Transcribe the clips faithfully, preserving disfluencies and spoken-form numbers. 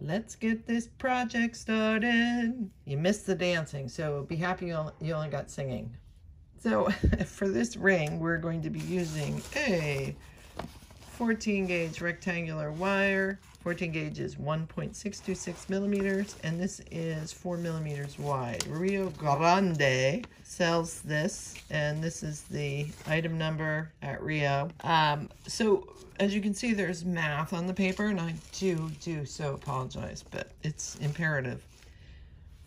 Let's get this project started. You missed the dancing, so be happy you only got singing. So for this ring, we're going to be using a fourteen gauge rectangular wire. fourteen gauge is one point six two six millimeters, and this is four millimeters wide. Rio Grande sells this, and this is the item number at Rio. Um, so as you can see, there's math on the paper, and I do, do so apologize, but it's imperative.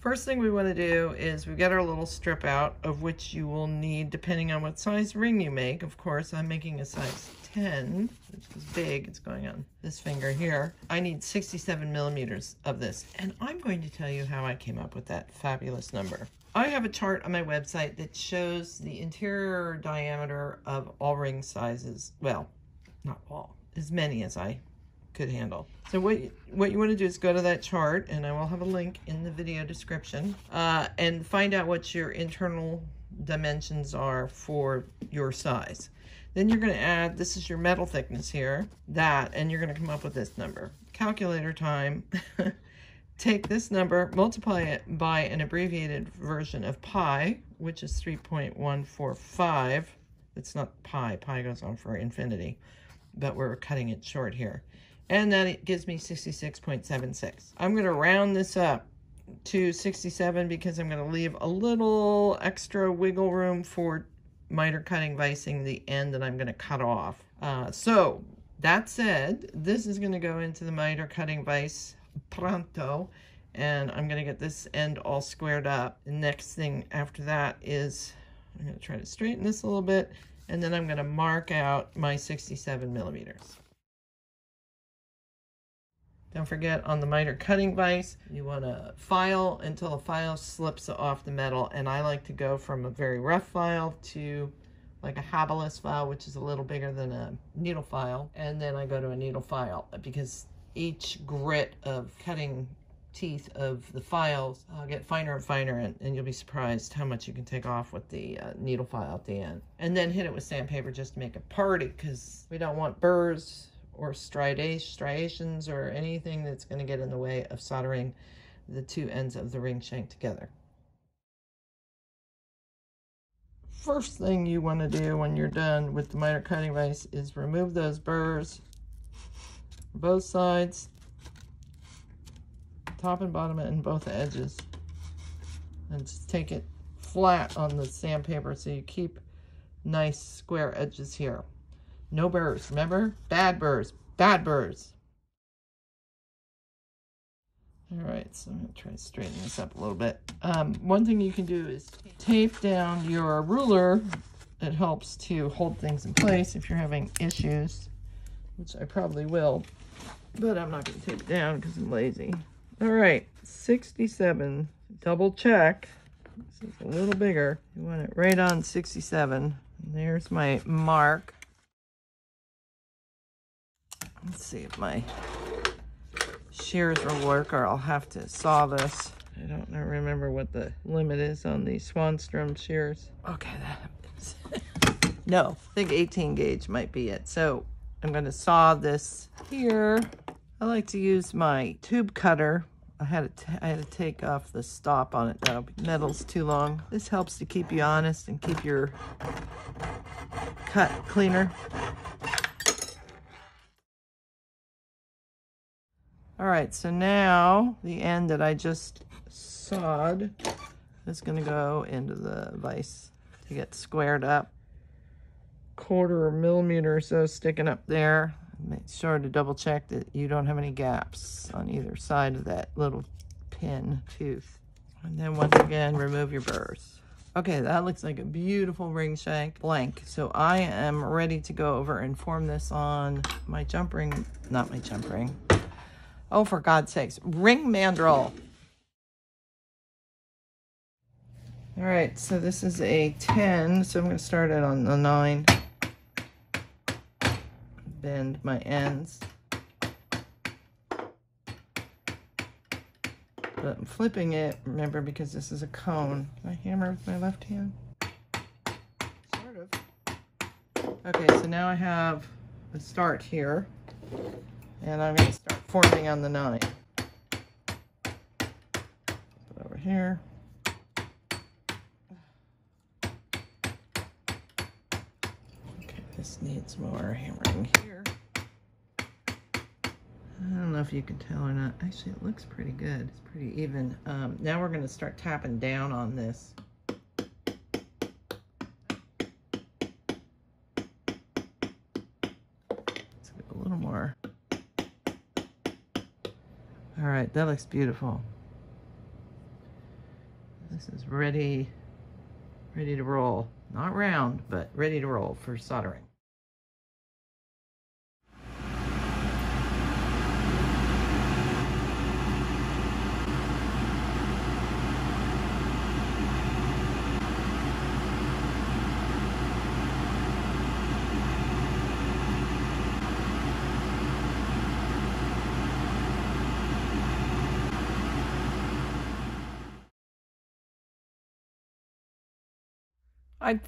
First thing we want to do is we've got our little strip out, of which you will need, depending on what size ring you make. Of course, I'm making a size ten, which is big. It's going on this finger here. I need sixty-seven millimeters of this, and I'm going to tell you how I came up with that fabulous number. I have a chart on my website that shows the interior diameter of all ring sizes. Well, not all, as many as I could handle. So what you, what you want to do is go to that chart, and I will have a link in the video description, uh, and find out what your internal dimensions are for your size. Then you're going to add, this is your metal thickness here, that, and you're going to come up with this number. Calculator time. Take this number, multiply it by an abbreviated version of pi, which is three point one four five. It's not pi. Pi goes on for infinity, but we're cutting it short here. And that gives me sixty-six point seven six. I'm going to round this up to sixty-seven because I'm going to leave a little extra wiggle room for miter cutting, vicing the end that I'm going to cut off. Uh, so that said, this is going to go into the miter cutting vise pronto, and I'm going to get this end all squared up. The next thing after that is I'm going to try to straighten this a little bit, and then I'm going to mark out my sixty-seven millimeters. Don't forget, on the miter cutting vise, you want to file until the file slips off the metal, and I like to go from a very rough file to like a habiless file, which is a little bigger than a needle file, and then I go to a needle file because each grit of cutting teeth of the files uh, get finer and finer, and, and you'll be surprised how much you can take off with the uh, needle file at the end. And then hit it with sandpaper just to make a party, because we don't want burrs or striations or anything that's going to get in the way of soldering the two ends of the ring shank together. First thing you want to do when you're done with the miter cutting vise is remove those burrs, both sides, top and bottom, and both edges, and just take it flat on the sandpaper so you keep nice square edges here. No burrs, remember? Bad burrs, bad burrs. All right, so I'm gonna try to straighten this up a little bit. Um, one thing you can do is tape down your ruler. It helps to hold things in place if you're having issues, which I probably will, but I'm not gonna tape it down because I'm lazy. All right, sixty-seven, double check. This is a little bigger. You want it right on sixty-seven. There's my mark. Let's see if my shears will work, or I'll have to saw this. I don't know, remember what the limit is on the Swanstrom shears. Okay, that happens. No, I think eighteen gauge might be it. So I'm going to saw this here. I like to use my tube cutter. I had, to I had to take off the stop on it, though. Metal's too long. This helps to keep you honest and keep your cut cleaner. All right, so now the end that I just sawed is gonna go into the vise to get squared up. Quarter millimeter or so sticking up there. Make sure to double check that you don't have any gaps on either side of that little pin tooth. And then once again, remove your burrs. Okay, that looks like a beautiful ring shank blank. So I am ready to go over and form this on my jump ring, not my jump ring. Oh, for God's sakes, ring mandrel. All right, so this is a ten, so I'm going to start it on the nine. Bend my ends. But I'm flipping it, remember, because this is a cone. Can I hammer with my left hand? Sort of. Okay, so now I have a start here. And I'm going to start forming on the nine. Put over here. Okay, this needs more hammering here. I don't know if you can tell or not. Actually, it looks pretty good. It's pretty even. Um, now we're going to start tapping down on this. Let's get a little more. All right, that looks beautiful. This is ready, ready to roll. Not round, but ready to roll for soldering. I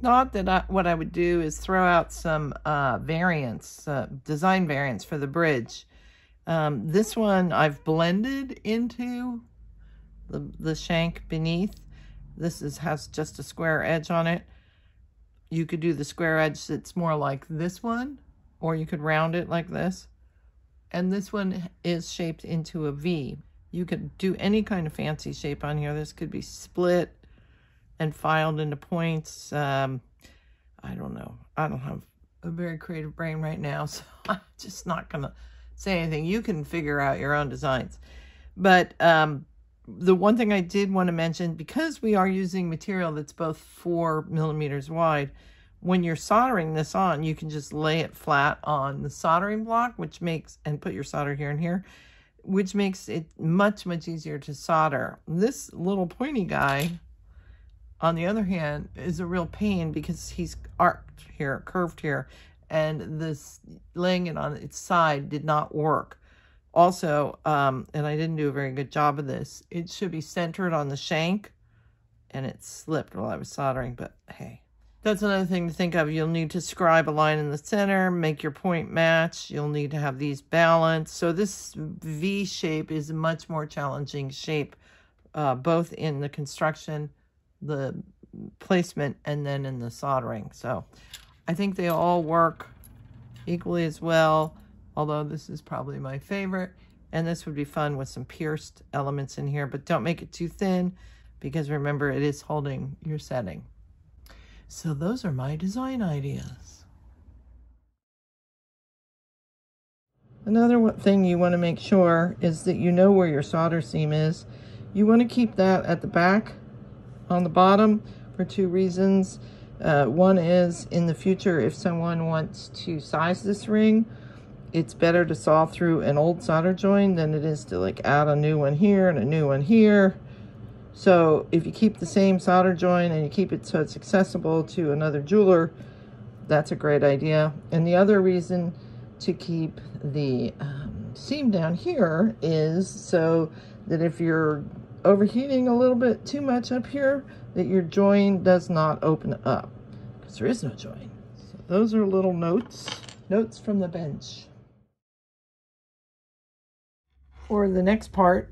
thought that I, what I would do is throw out some uh, variants, uh, design variants for the bridge. Um, this one I've blended into the, the shank beneath. This is, has just a square edge on it. You could do the square edge that's more like this one, or you could round it like this. And this one is shaped into a V. You could do any kind of fancy shape on here. This could be split and filed into points. Um, I don't know. I don't have a very creative brain right now, so I'm just not going to say anything. You can figure out your own designs. But um, the one thing I did want to mention, because we are using material that's both four millimeters wide, when you're soldering this on, you can just lay it flat on the soldering block, which makes, and put your solder here and here, which makes it much, much easier to solder. This little pointy guy, on the other hand, is a real pain because he's arced here, curved here, and this laying it on its side did not work. Also, um, and I didn't do a very good job of this, it should be centered on the shank, and it slipped while I was soldering, but hey. That's another thing to think of. You'll need to scribe a line in the center, make your point match. You'll need to have these balanced. So this V shape is a much more challenging shape, uh, both in the construction, the placement, and then in the soldering. So I think they all work equally as well, although this is probably my favorite, and this would be fun with some pierced elements in here, but don't make it too thin because remember, it is holding your setting. So those are my design ideas. Another thing you want to make sure is that you know where your solder seam is. You want to keep that at the back on the bottom for two reasons. Uh, one is, in the future, if someone wants to size this ring, it's better to saw through an old solder joint than it is to like add a new one here and a new one here. So if you keep the same solder joint and you keep it so it's accessible to another jeweler, that's a great idea. And the other reason to keep the um, seam down here is so that if you're overheating a little bit too much up here, that your join does not open up, because there is no join. So those are little notes, notes from the bench. For the next part,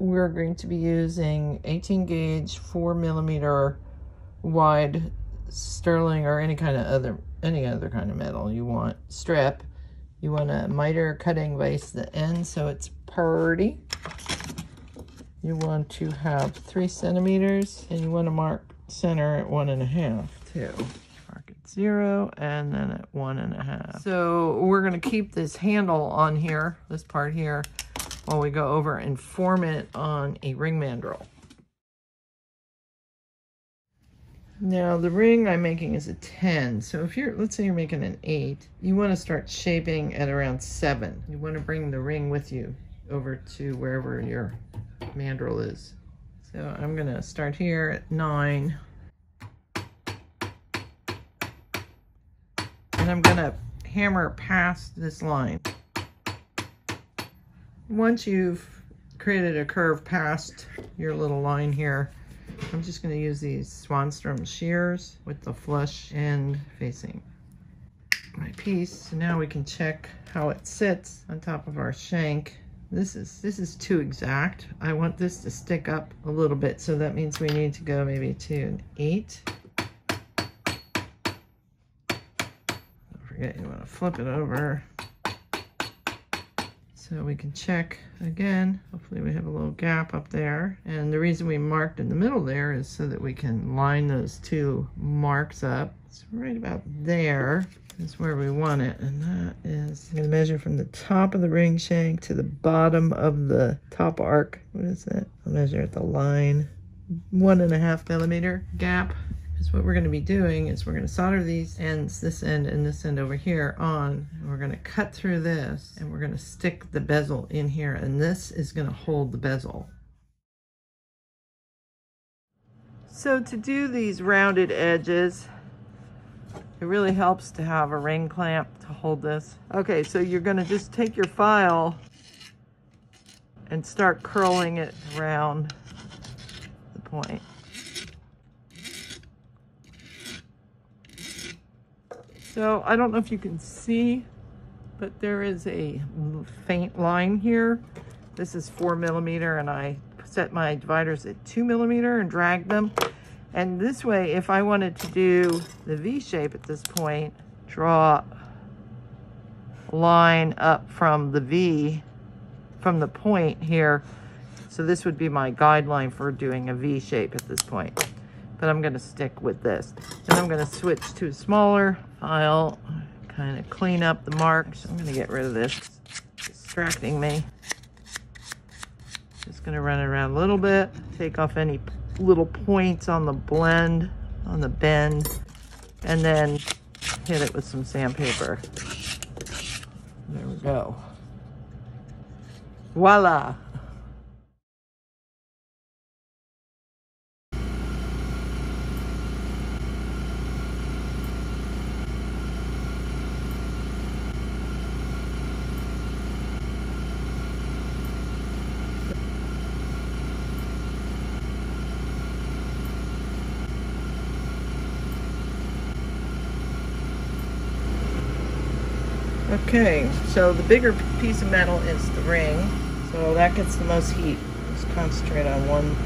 we're going to be using eighteen gauge, four millimeter wide Sterling, or any kind of other, any other kind of metal you want, strip. You want a miter cutting vise the end so it's pretty. You want to have three centimeters, and you want to mark center at one and a half, too. Mark at zero, and then at one and a half. So we're going to keep this handle on here, this part here, while we go over and form it on a ring mandrel. Now the ring I'm making is a ten, so if you're, let's say you're making an eight, you want to start shaping at around seven. You want to bring the ring with you over to wherever you're mandrel is. So I'm going to start here at nine. And I'm going to hammer past this line. Once you've created a curve past your little line here. I'm just going to use these Swanstrom shears with the flush end facing my piece. So now we can check how it sits on top of our shank. This is this is too exact. I want this to stick up a little bit, so that means we need to go maybe to an eight. Don't forget you want to flip it over. So we can check again. Hopefully we have a little gap up there. And the reason we marked in the middle there is so that we can line those two marks up. It's right about there is where we want it. And that is, I'm gonna measure from the top of the ring shank to the bottom of the top arc. What is that? I'll measure at the line. One and a half millimeter gap. So what we're going to be doing is we're going to solder these ends, this end and this end over here on, and we're going to cut through this and we're going to stick the bezel in here, and this is going to hold the bezel. So to do these rounded edges, it really helps to have a ring clamp to hold this. Okay, so you're going to just take your file and start curling it around the point. So I don't know if you can see, but there is a faint line here. This is four millimeter, and I set my dividers at two millimeter and drag them. And this way, if I wanted to do the V shape at this point, draw a line up from the V, from the point here. So this would be my guideline for doing a V shape at this point. But I'm gonna stick with this. Then I'm gonna switch to a smaller file, kind of clean up the marks. I'm gonna get rid of this, it's distracting me. Just gonna run it around a little bit, take off any little points on the blend, on the bend, and then hit it with some sandpaper. There we go. Voila. Okay, so the bigger piece of metal is the ring, so that gets the most heat. Just concentrate on one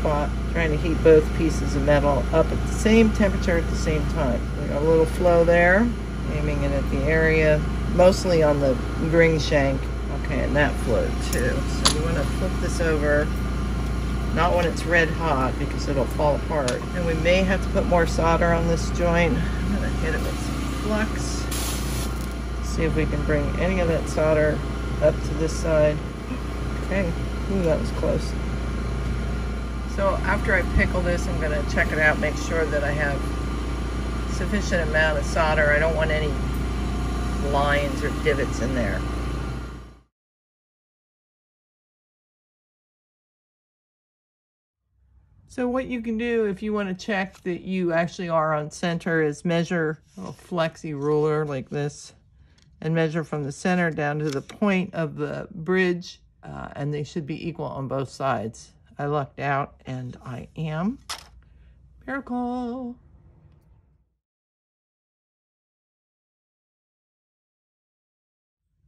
spot, trying to heat both pieces of metal up at the same temperature at the same time. We got a little flow there, aiming it at the area, mostly on the ring shank. Okay, and that flowed too. So you want to flip this over, not when it's red hot because it'll fall apart. And we may have to put more solder on this joint. I'm going to hit it with some flux. See if we can bring any of that solder up to this side. Okay, ooh, that was close. So after I pickle this, I'm gonna check it out, make sure that I have sufficient amount of solder. I don't want any lines or divots in there. So what you can do if you want to check that you actually are on center is measure a flexi ruler like this, and measure from the center down to the point of the bridge, uh, and they should be equal on both sides. I lucked out, and I am. Miracle!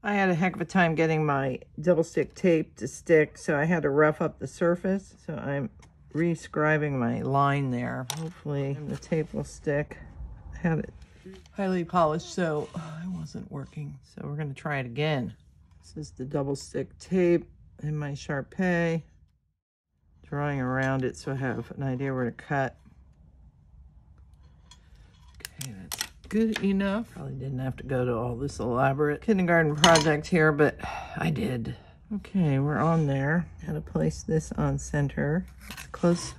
I had a heck of a time getting my double stick tape to stick, so I had to rough up the surface. So I'm re-scribing my line there. Hopefully the tape will stick. I had it highly polished, so I wasn't working. So we're going to try it again. This is the double stick tape and my Sharpie. Drawing around it so I have an idea where to cut. Okay, that's good enough. Probably didn't have to go to all this elaborate kindergarten project here, but I did. Okay, we're on there. Got to place this on center. As close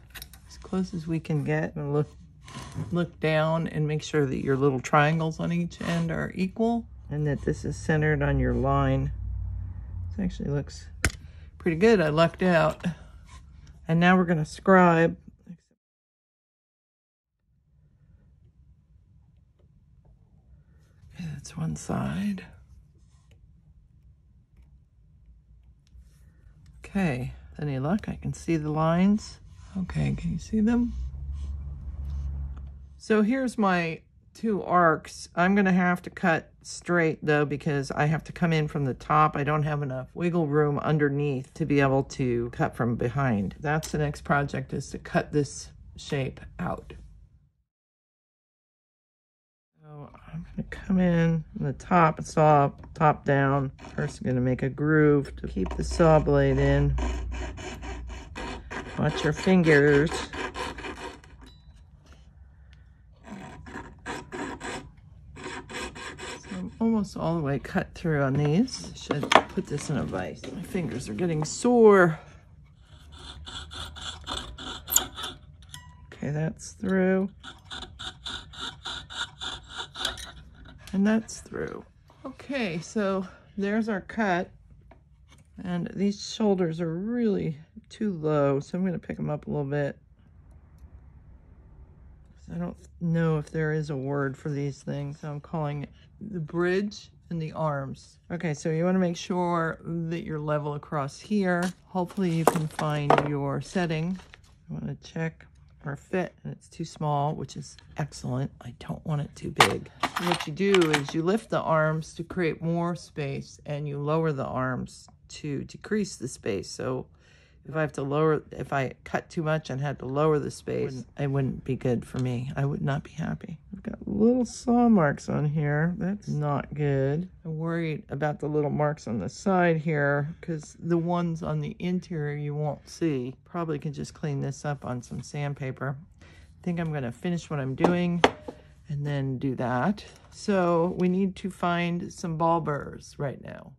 as, close as we can get. I'm going to look Look down and make sure that your little triangles on each end are equal and that this is centered on your line. This actually looks pretty good. I lucked out. And now we're going to scribe. Okay, that's one side. Okay, with any luck, I can see the lines. Okay, can you see them? So here's my two arcs. I'm gonna have to cut straight though, because I have to come in from the top. I don't have enough wiggle room underneath to be able to cut from behind. That's the next project, is to cut this shape out. So I'm gonna come in from the top, saw top down. First I'm gonna make a groove to keep the saw blade in. Watch your fingers. Almost all the way cut through on these. I should put this in a vise. My fingers are getting sore. Okay, that's through. And that's through. Okay, so there's our cut. And these shoulders are really too low, so I'm going to pick them up a little bit. I don't know if there is a word for these things. I'm calling it the bridge and the arms. Okay, so you want to make sure that you're level across here. Hopefully you can find your setting. I want to check our fit, and it's too small, which is excellent. I don't want it too big. And what you do is you lift the arms to create more space, and you lower the arms to decrease the space. So if I have to lower, if I cut too much and had to lower the space, wouldn't, it wouldn't be good for me. I would not be happy. I've got little saw marks on here. That's not good. I'm worried about the little marks on the side here, because the ones on the interior you won't see. Probably can just clean this up on some sandpaper. I think I'm going to finish what I'm doing and then do that. So we need to find some ball burrs right now.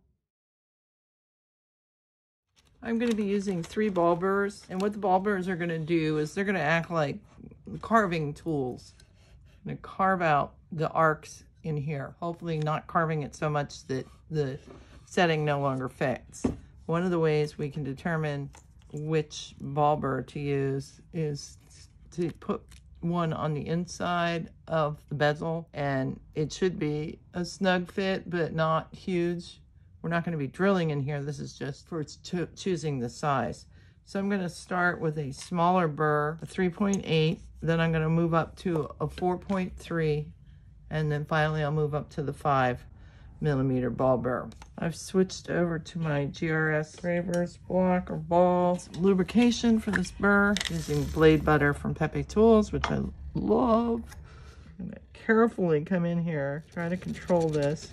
I'm going to be using three ball burrs, and what the ball burrs are going to do is they're going to act like carving tools. I'm going to carve out the arcs in here, hopefully not carving it so much that the setting no longer fits. One of the ways we can determine which ball burr to use is to put one on the inside of the bezel, and it should be a snug fit, but not huge. We're not going to be drilling in here. This is just for cho choosing the size. So I'm going to start with a smaller burr, a three point eight. Then I'm going to move up to a four point three. And then finally I'll move up to the five millimeter ball burr. I've switched over to my G R S gravers block or ball. Some lubrication for this burr, using Blade Butter from Pepe Tools, which I love. I'm going to carefully come in here, try to control this.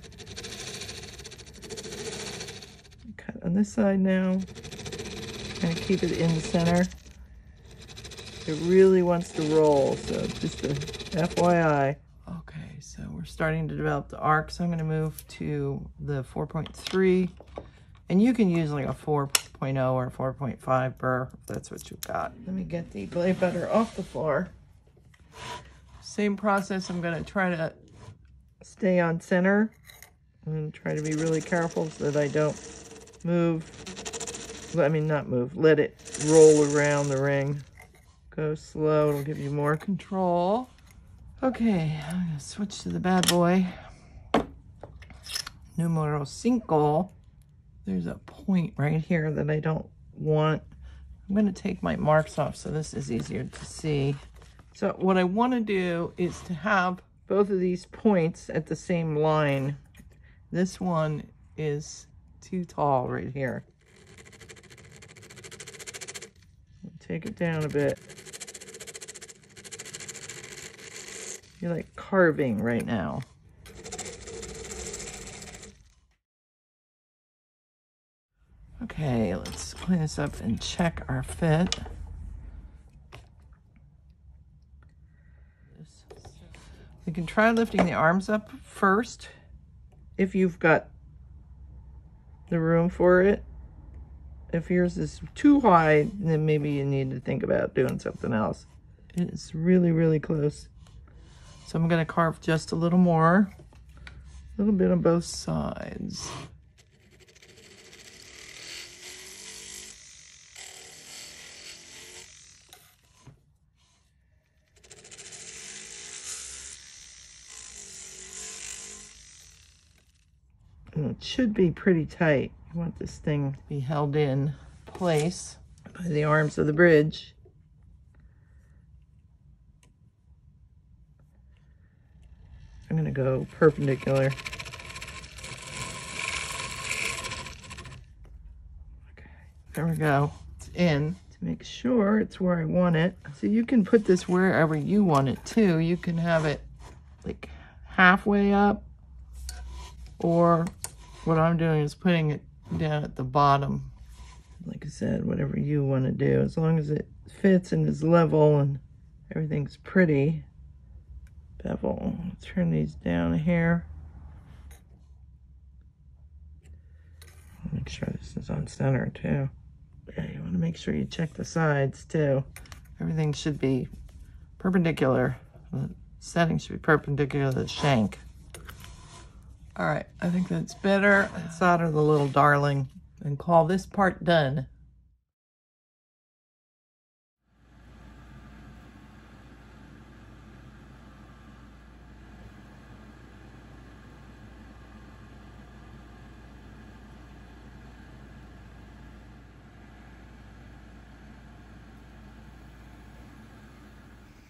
On this side now, I'm going to keep it in the center. It really wants to roll, so just a F Y I. Okay, so we're starting to develop the arc, so I'm going to move to the four point three. And you can use like a four point oh or four point five burr, if that's what you've got. Let me get the Blade Butter off the floor. Same process, I'm going to try to stay on center. I'm going to try to be really careful so that I don't move, I mean not move, let it roll around the ring. Go slow, it'll give you more control. Okay, I'm gonna switch to the bad boy. Numero cinco. There's a point right here that I don't want. I'm gonna take my marks off so this is easier to see. So what I wanna do is to have both of these points at the same line. This one is too tall right here. Take it down a bit. You're like carving right now. Okay, let's clean this up and check our fit. We can try lifting the arms up first if you've got the room for it. If yours is too high, then maybe you need to think about doing something else. It's really, really close. So I'm gonna carve just a little more, a little bit on both sides. Should be pretty tight. You want this thing to be held in. place. By the arms of the bridge. I'm going to go perpendicular. Okay, there we go. It's in. To make sure it's where I want it. So you can put this wherever you want it to. You can have it like halfway up, or what I'm doing is putting it down at the bottom. Like I said, whatever you want to do, as long as it fits and is level and everything's pretty. Bevel. Turn these down here. Make sure this is on center too. Yeah, you want to make sure you check the sides too. Everything should be perpendicular. The setting should be perpendicular to the shank. All right, I think that's better. Let's solder the little darling and call this part done.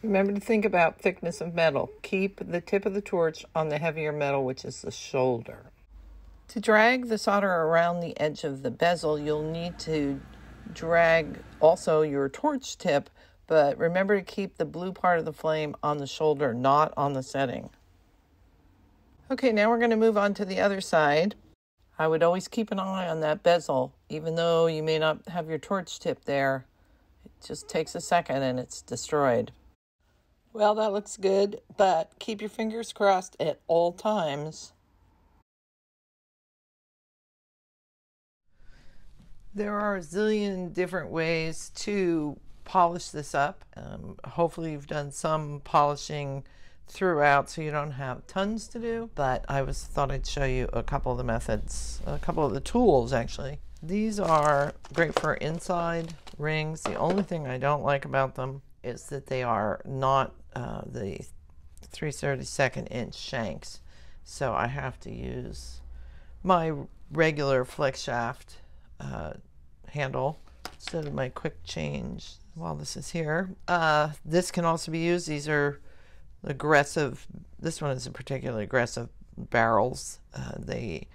Remember to think about thickness of metal. Keep the tip of the torch on the heavier metal, which is the shoulder. To drag the solder around the edge of the bezel, you'll need to drag also your torch tip, but remember to keep the blue part of the flame on the shoulder, not on the setting. Okay, now we're going to move on to the other side. I would always keep an eye on that bezel, even though you may not have your torch tip there. It just takes a second and it's destroyed. Well, that looks good, but keep your fingers crossed at all times. There are a zillion different ways to polish this up. Um, hopefully you've done some polishing throughout so you don't have tons to do, but I was thought I'd show you a couple of the methods, a couple of the tools actually. These are great for inside rings. The only thing I don't like about them is that they are not uh, the three thirty-second inch shanks, so I have to use my regular flick shaft uh, handle instead of my quick change while this is here. Uh, this can also be used. These are aggressive. This one is a particularly aggressive barrels. Uh, they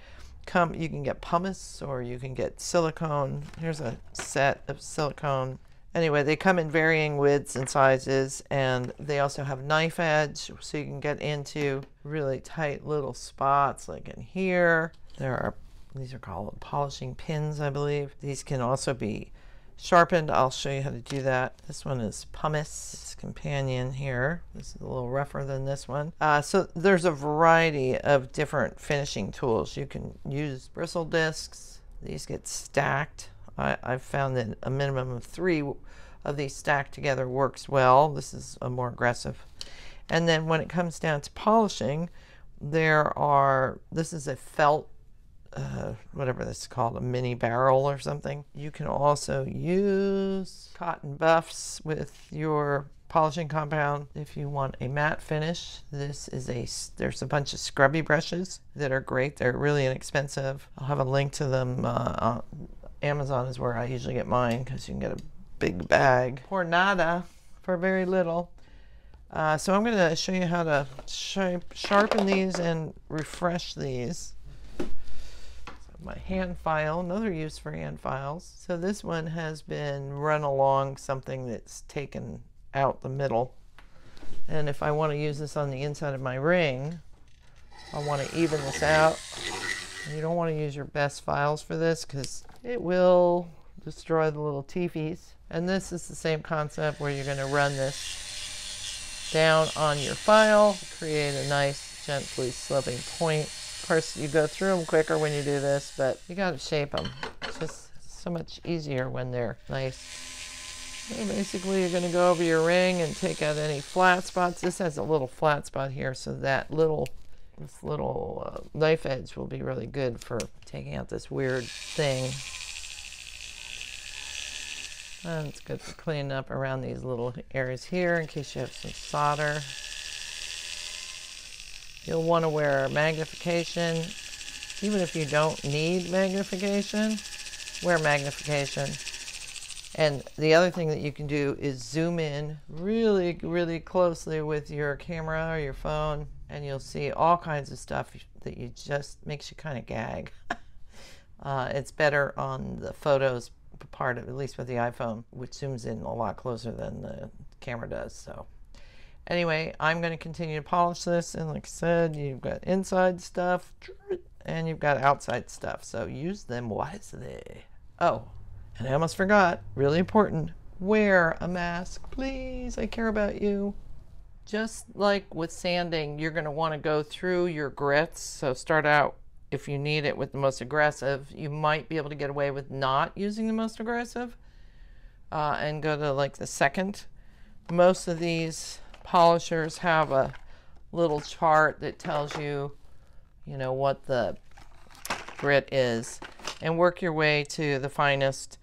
come, you can get pumice or you can get silicone. Here's a set of silicone. Anyway, they come in varying widths and sizes, and they also have knife edge, so you can get into really tight little spots like in here. There are, these are called polishing pins, I believe. These can also be sharpened. I'll show you how to do that. This one is pumice, its companion here. This is a little rougher than this one. Uh, so there's a variety of different finishing tools. You can use bristle discs. These get stacked. I, I've found that a minimum of three of these stacked together works well. This is a more aggressive. And then when it comes down to polishing, there are, this is a felt, uh, whatever this is called, a mini barrel or something. You can also use cotton buffs with your polishing compound. If you want a matte finish, this is a, there's a bunch of scrubby brushes that are great. They're really inexpensive. I'll have a link to them. Uh, Amazon is where I usually get mine because you can get a big bag. Por nada, for very little. Uh, so I'm going to show you how to sh sharpen these and refresh these. So my hand file, another use for hand files. So this one has been run along something that's taken out the middle. And if I want to use this on the inside of my ring, I want to even this out. You don't want to use your best files for this because it will destroy the little teepees. And this is the same concept where you're going to run this down on your file, create a nice gently sloping point. Of course, you go through them quicker when you do this, but you got to shape them. It's just so much easier when they're nice. So basically, you're going to go over your ring and take out any flat spots. This has a little flat spot here, so that little This little uh, knife edge will be really good for taking out this weird thing. And it's good for cleaning up around these little areas here in case you have some solder. You'll want to wear magnification. Even if you don't need magnification, wear magnification. And the other thing that you can do is zoom in really, really closely with your camera or your phone, and you'll see all kinds of stuff that you just makes you kind of gag. uh, it's better on the photos part, of, at least with the iPhone, which zooms in a lot closer than the camera does. So anyway, I'm going to continue to polish this, and like I said, you've got inside stuff and you've got outside stuff. So use them wisely. Oh. And I almost forgot, really important, wear a mask, please. I care about you. Just like with sanding, you're going to want to go through your grits. So start out, if you need it, with the most aggressive. You might be able to get away with not using the most aggressive uh, and go to like the second. Most of these polishers have a little chart that tells you, you know, what the grit is, and work your way to the finest.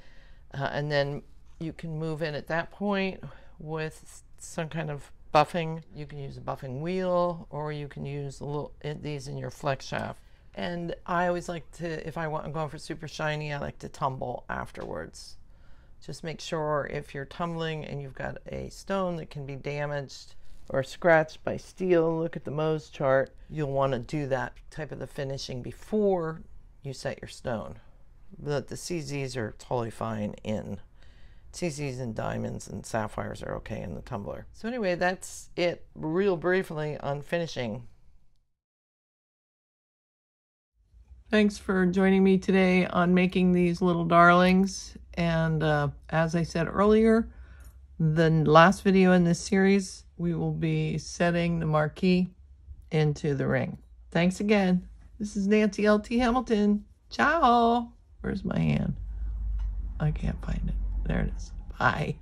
Uh, and then you can move in at that point with some kind of buffing. You can use a buffing wheel, or you can use a little, these in your flex shaft. And I always like to, if I want, I'm going for super shiny, I like to tumble afterwards. Just make sure if you're tumbling and you've got a stone that can be damaged or scratched by steel, look at the Mohs chart. You'll want to do that type of the finishing before you set your stone. But the C Zs are totally fine in. C Zs and diamonds and sapphires are okay in the tumbler. So anyway, that's it real briefly on finishing. Thanks for joining me today on making these little darlings. And uh, as I said earlier, the last video in this series, we will be setting the marquise into the ring. Thanks again. This is Nancy L T Hamilton. Ciao. Where's my hand? I can't find it. There it is. Bye.